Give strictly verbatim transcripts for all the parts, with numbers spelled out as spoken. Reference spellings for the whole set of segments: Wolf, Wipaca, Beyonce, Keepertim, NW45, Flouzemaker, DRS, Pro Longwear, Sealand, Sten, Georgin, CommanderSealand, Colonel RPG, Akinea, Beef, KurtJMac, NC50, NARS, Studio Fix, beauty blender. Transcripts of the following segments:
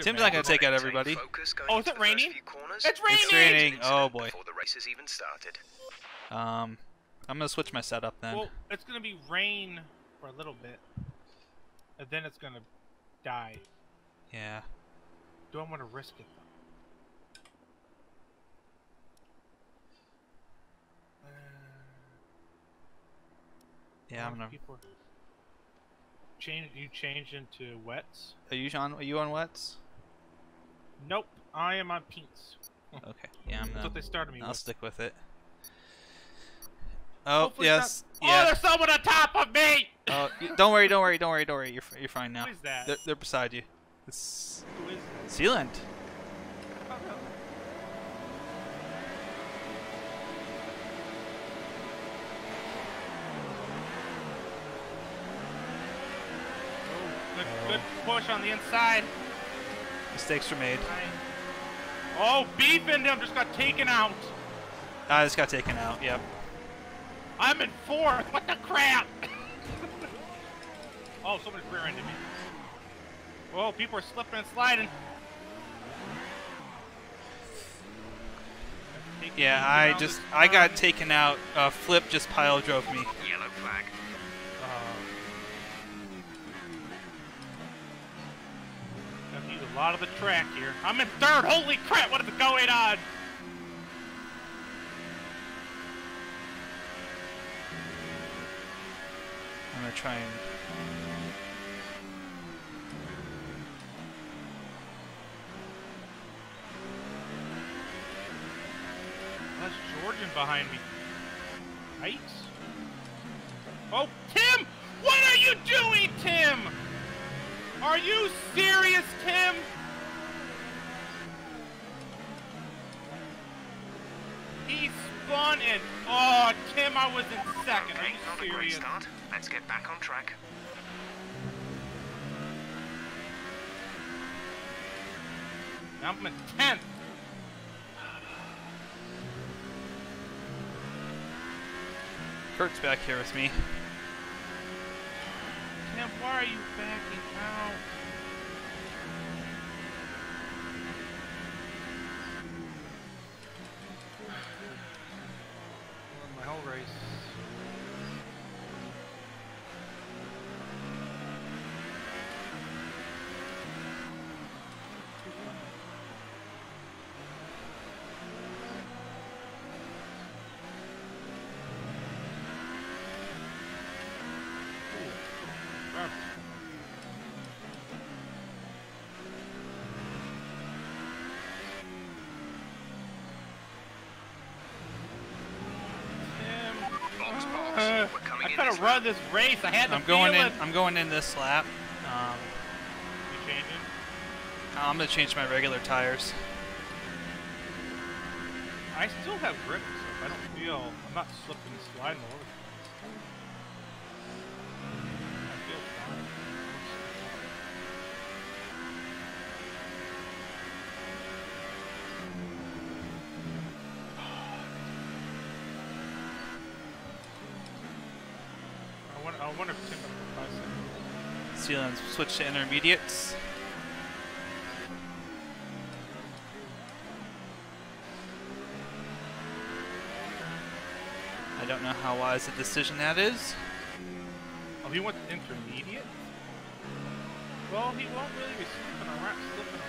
Tim's not gonna take out everybody. Oh, is it raining? It's raining! It's raining! Oh boy. Um, I'm gonna switch my setup then. Well, it's gonna be rain for a little bit, and then it's gonna die. Yeah. Don't want to risk it though. Uh, yeah, I'm gonna. Change, you change into wets. Are you on? Are you on wets? Nope, I am on pints. Okay, yeah, I'm. That's not, what they started me I'll with. stick with it. Oh Hopefully yes, not... yeah. Oh, there's someone on top of me. Oh, don't worry, don't worry, don't worry, don't worry. You're you're fine now. Who is that? They're, they're beside you. It's Who is that? Sealand. Oh, no. Good push on the inside. Mistakes were made. Oh, Beef and him just got taken out. I just got taken out, yep. I'm in fourth. What the crap? Oh, somebody's rear-ended me. Oh, people are slipping and sliding. Yeah, I just, I got taken out. Uh, Flip just pile drove me. Yellow flag. A lot of the track here. I'm in third. Holy crap! What is going on? I'm gonna try and. That's Georgian behind me. Right? Oh, Tim! What are you doing, Tim? Are you serious, Tim? He spun and oh, Tim, I was in second. Okay, not a great start. Let's get back on track. I'm in tenth. Kurt's back here with me. Tim, why are you backing out? My whole race. I'm gonna run this race. I had to I'm going in. I'm going in this lap. Um, you changing? I'm gonna change my regular tires. I still have grip, so I don't feel. I'm not slipping and sliding all over. I feel fine. I wonder if Tim will five seconds. Sealand switch to intermediates. I don't know how wise a decision that is. Oh, he went intermediate? Well, he won't really be slipping around. Slipping around.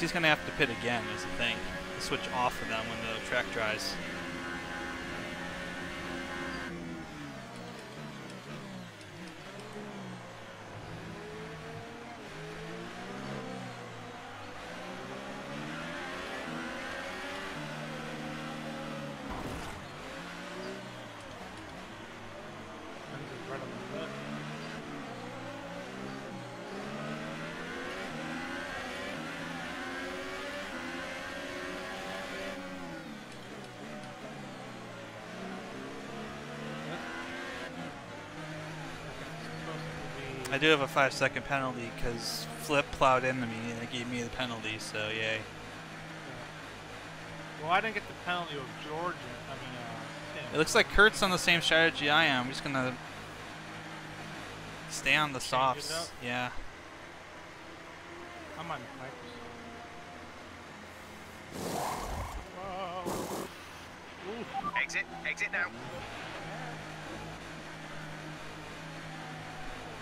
He's going to have to pit again is the thing. Switch off of them when the track dries. I do have a five second penalty because Flip plowed into me and it gave me the penalty, so yay. Well, I didn't get the penalty with George. I mean, uh, Tim. It looks like Kurt's on the same strategy I am. I'm just going to stay on the softs. Yeah. I'm on the pipes. Whoa. Exit. Exit now.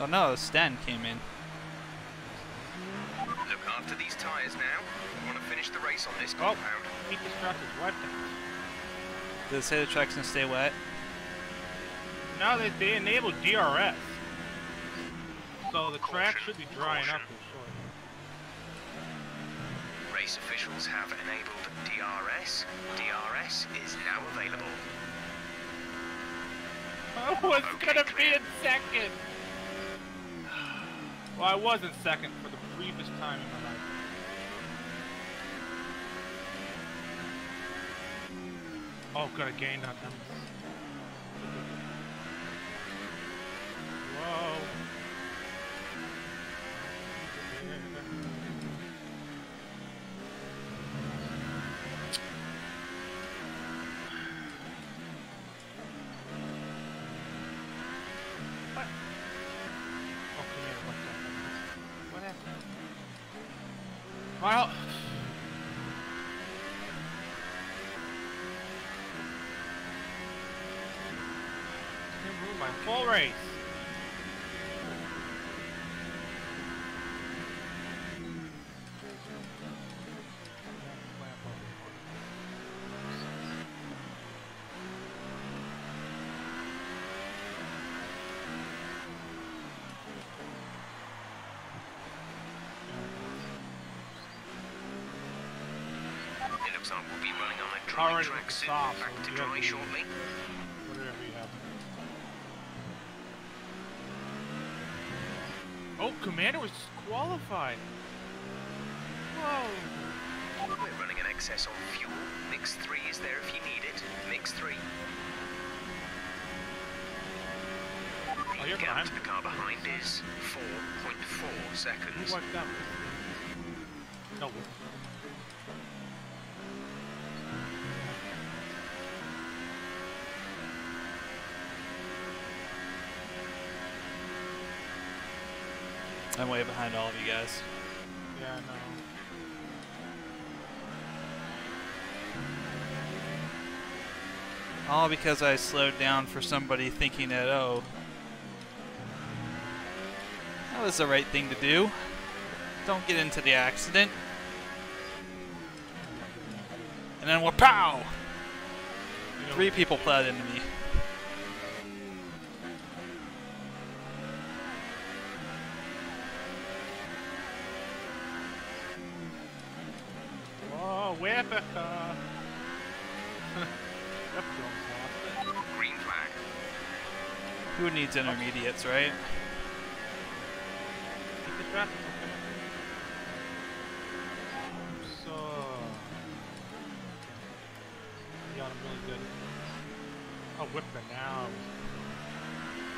Oh no, Sten came in. Look after these tires now. We want to finish the race on this compound. Oh, keep this track is wet. Did it say the track's gonna stay wet? No, they, they enabled D R S. So the caution, track should be drying up in short. Race officials have enabled D R S. D R S is now available. Oh, it's okay, gonna clear. Be in second! Well, I was in second for the briefest time in my life. Oh, got a gain on them. Whoa. Well, my full race. Will be running on a dry Already track soon, soft, back so to dry shortly. Whatever you have. Oh, Commander was disqualified. Whoa. We're running an excess on fuel. Mix three is there if you need it. Mix three. Oh, the gap to the car behind is four point four seconds. Wiped out. No. I'm way behind all of you guys. Yeah, I know. All because I slowed down for somebody thinking that, oh, that was the right thing to do. Don't get into the accident. And then we're pow! Three people plowed into me. Wipaca. Green flag. Who needs intermediates, right? So got him really good. I'll whip it now.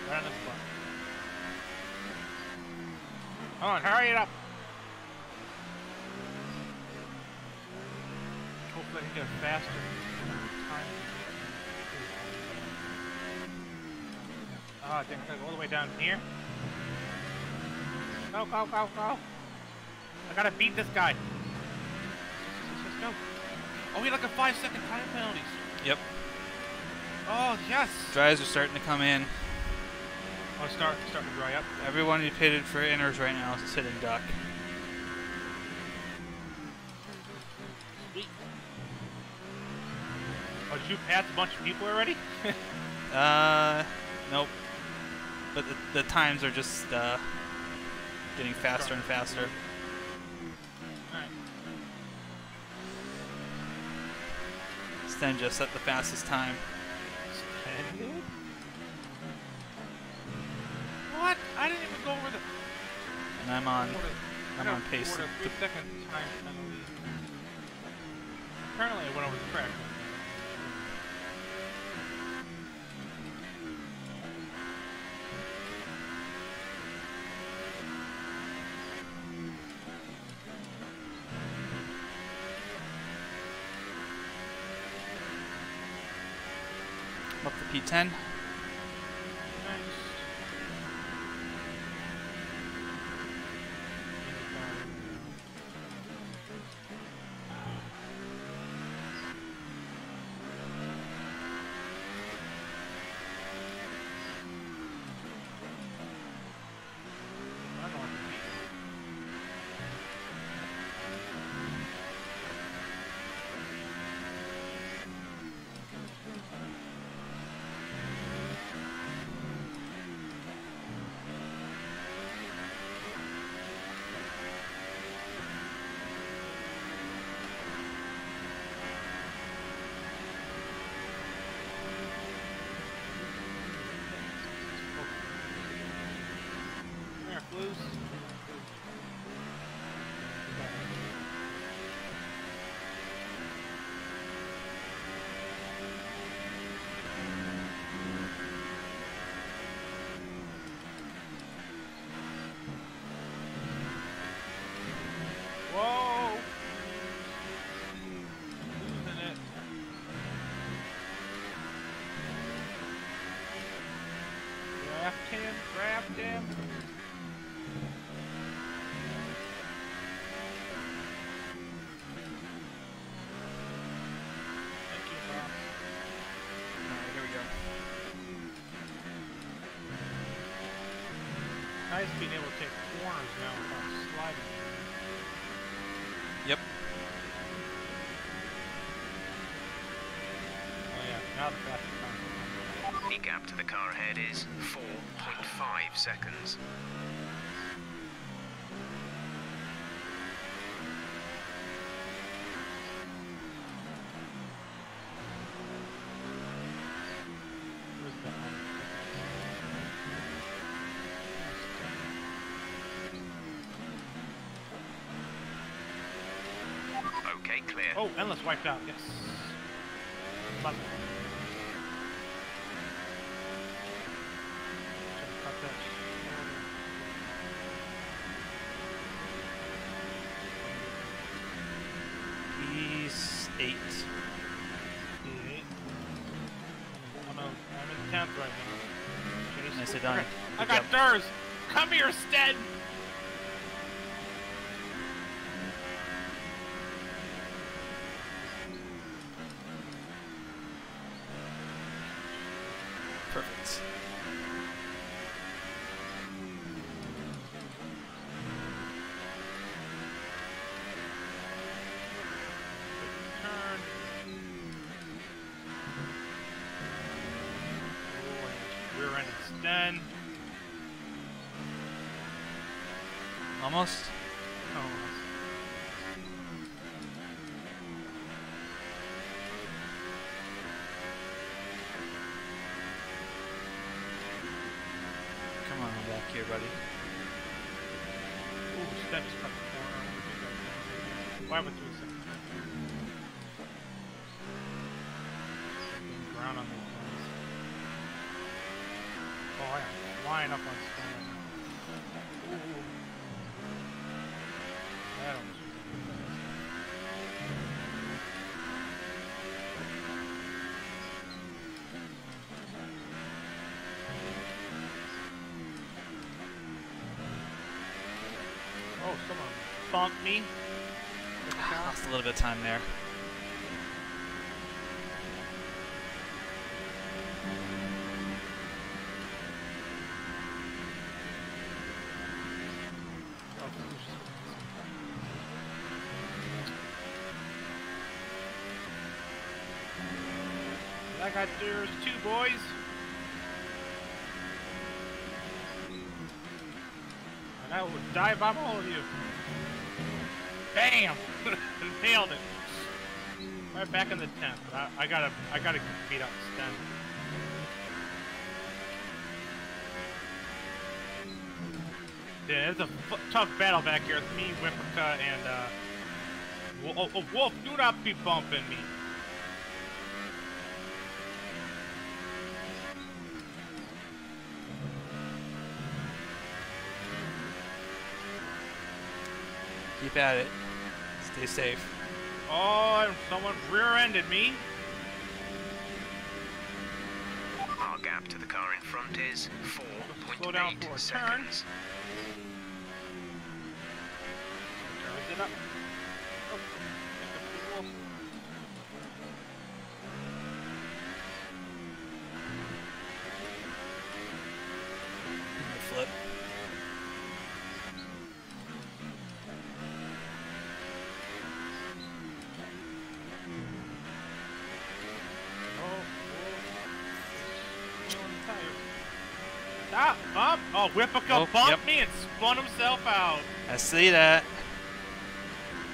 Right on the spot. Come on, hurry it up. I can get faster time. Ah, oh, I think I go all the way down here. Go, go, go, go! I gotta beat this guy. Let's go. Oh, we had like a five-second time penalty. Yep. Oh yes. Dries are starting to come in. Oh, it's start, starting to dry up. Everyone who pitted for inners right now is sitting duck. Oh, did you pass a bunch of people already? uh, nope. But the, the times are just uh, getting faster and faster. Alright. Sten just set the fastest time. Sten? What? I didn't even go over the... And I'm on, I'm on pace. Three-second time penalty. Apparently I went over the track. P ten. Nice being able to take corners now without sliding. Yep. Oh yeah, now the fastest time. The gap to the car ahead is four point five seconds. Oh, endless wiped out, yes. Love it. He's eight. Eight. I'm, out. I'm in tenth right now. Nice done. Okay. I got D R S! Come here, Sten! Done. Almost. Come on back here, buddy. Ooh, steps up. Why would you accept that? Ground on the Oh, I'm lying up on Sten. That was Oh, someone bumped me. Lost a little bit of time there. I got there's two boys. And I will die by all of you. Bam! Nailed it. Right back in the tenth. I, I gotta I gotta beat up Sten. Yeah, it's a f tough battle back here. It's me, Wipaca, and uh oh, oh, Wolf, do not be bumping me. Keep at it. Stay safe. Oh, someone rear-ended me. gap to the car in front is four point eight seconds. It up. Oh, it's up flip. Stop, bump! Oh, Wipaca oh, bumped yep. me and spun himself out. I see that.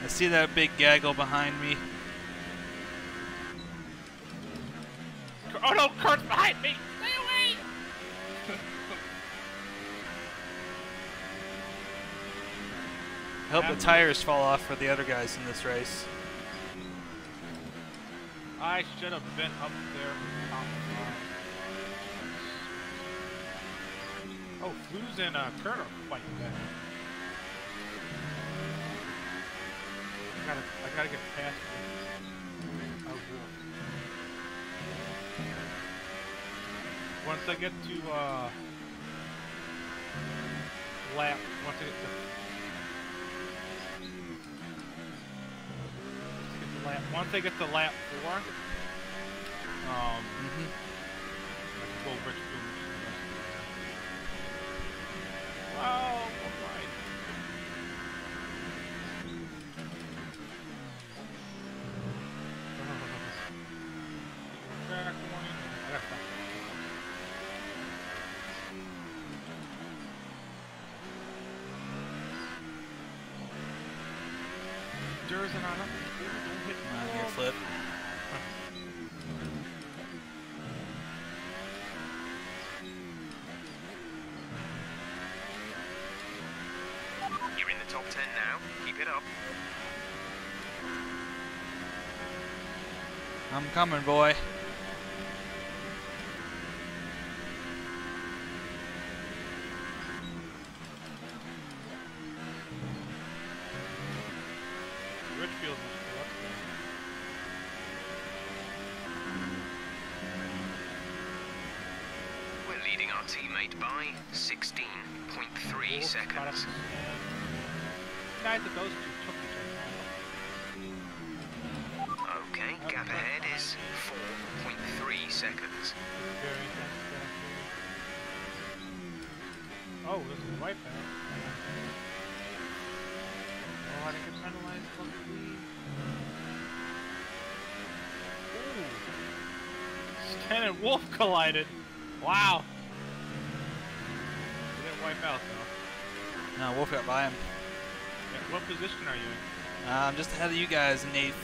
I see that big gaggle behind me. Oh no, Kurt's behind me! Stay away! I hope the tires fall off for the other guys in this race. I should have been up there. Oh, Flues and uh, Kurt are fighting back. I gotta, I gotta get past it. Oh, good. Once I get to, uh... lap, once I get to... Once I get to lap, once I get to lap four, um... Mm-hmm. I can go over to Oh, alright. Durs and I don't hit my flip. Top ten now. Keep it up. I'm coming, boy. Richfield is still up there. We're leading our teammate by sixteen point three seconds. Guys that those two took each other. Okay, gap ahead is four point three seconds. Very fast. Oh, this is a wipeout. Oh, I didn't get penalized. Ooh. Sten and Wolf collided. Wow. They didn't wipe out, though. No, Wolf got by him. What position are you in? Uh, I'm just ahead of you guys in eighth.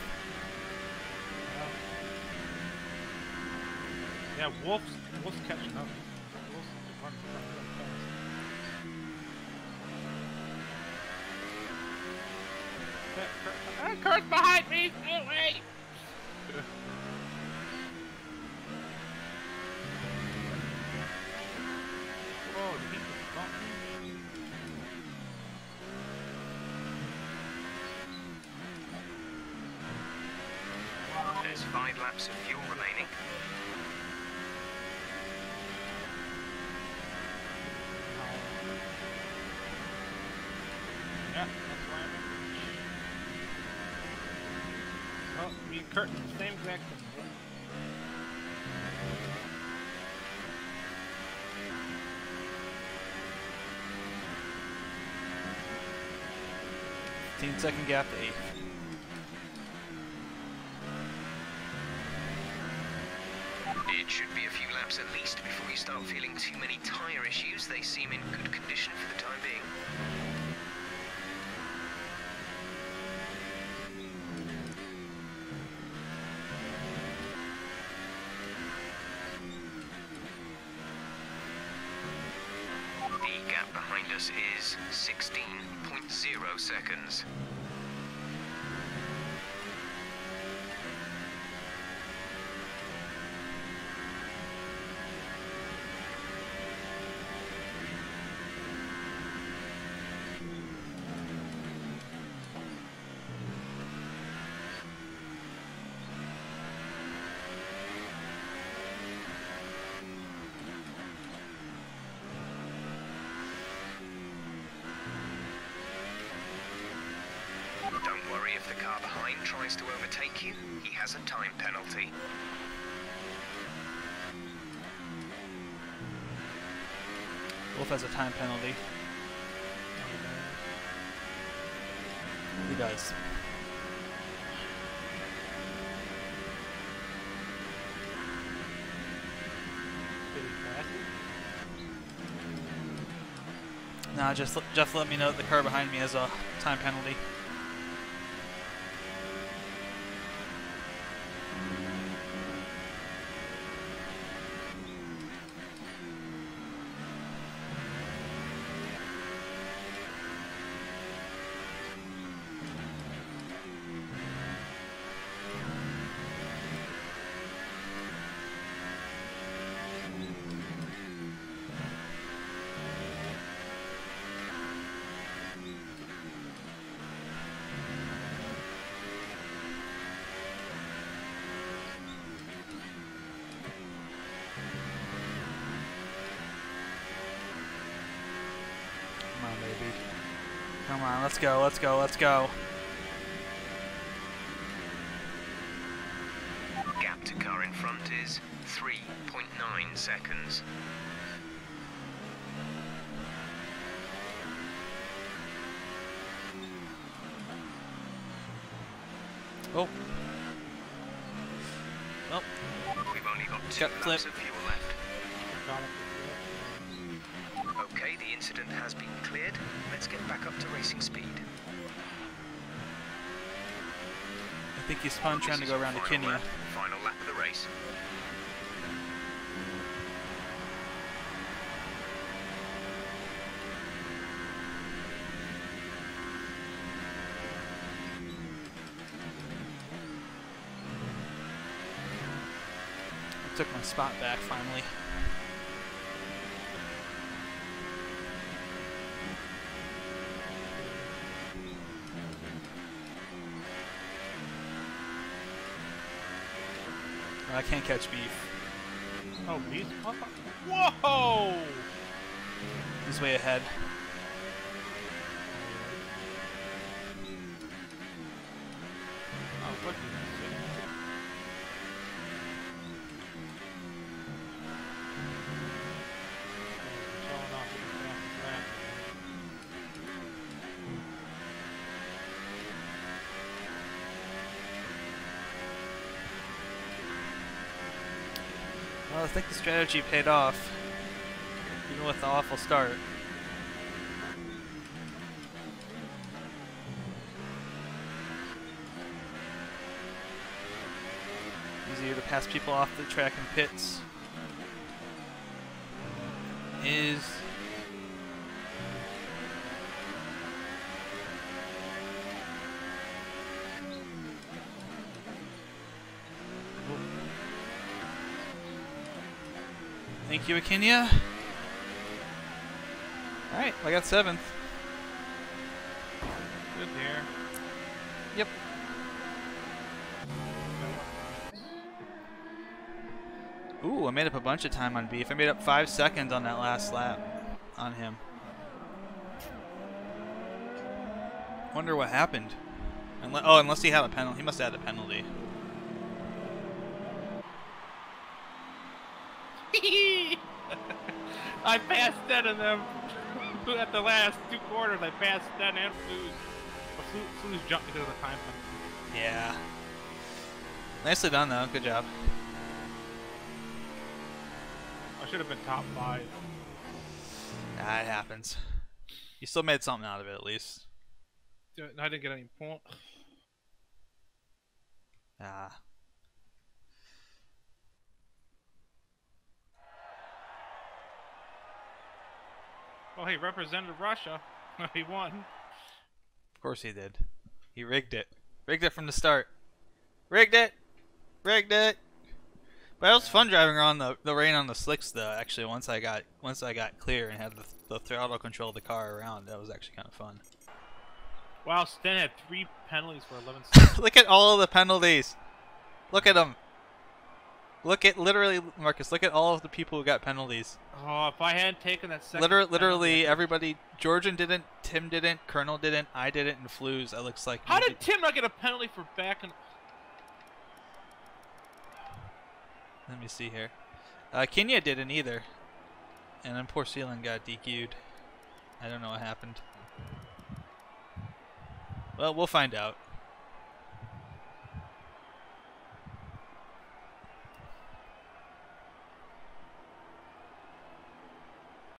Yeah, Wolf's, Wolf's catching up. Wolf's running really fast. Kurt's uh, behind me! Oh, wait! Five laps of fuel remaining. Yeah, that's why I'm in. Oh, me and Kurt, same exact thing. fifteen second gap to eight. It should be a few laps at least before you start feeling too many tyre issues. They seem in good condition for the time being. The gap behind us is sixteen point zero seconds. car behind tries to overtake you, he has a time penalty. Wolf has a time penalty. He does. Nah, just Jeff let me know that the car behind me has a time penalty. Come on, let's go, let's go, let's go. Gap to car in front is three point nine seconds. Oh. Well. We've only got two laps of fuel left. Okay, the incident has been cleared. Let's get back up to racing speed. I think he's spun trying to go around the Kenny. Final lap of the race. I took my spot back finally. I can't catch Beef. Oh, Beef? Whoa! He's way ahead. Oh, fuck you. Well, I think the strategy paid off, even with the awful start. Easier to pass people off the track in pits is Thank you, Akinya. Alright, I got seventh. Good there. Yep. Ooh, I made up a bunch of time on Beef. I made up five seconds on that last lap on him. Wonder what happened. Unle oh, unless he had a penalty. He must have had a penalty. I passed Sten and them at the last two quarters. I passed Sten and Flues. Flues, Flues jumped because of the time. Yeah. Nicely done, though. Good job. I should have been top five. Nah, it happens. You still made something out of it, at least. I didn't get any point. Nah. Well, he represented Russia. He won. Of course he did. He rigged it. Rigged it from the start. Rigged it. Rigged it. But it was fun driving around the the rain on the slicks, though. Actually, once I got once I got clear and had the, the throttle control of the car around, that was actually kind of fun. Wow, Sten had three penalties for eleven seconds. Look at all of the penalties. Look at them. Look at, literally, Marcus, look at all of the people who got penalties. Oh, if I hadn't taken that second Liter Literally penalty. Everybody, Georgian didn't, Tim didn't, Colonel didn't, I didn't, and Flues, it looks like. How did Tim not get a penalty for backing? Let me see here. Uh, Kenya didn't either. And then poor Sealand got D Q'd. I don't know what happened. Well, we'll find out.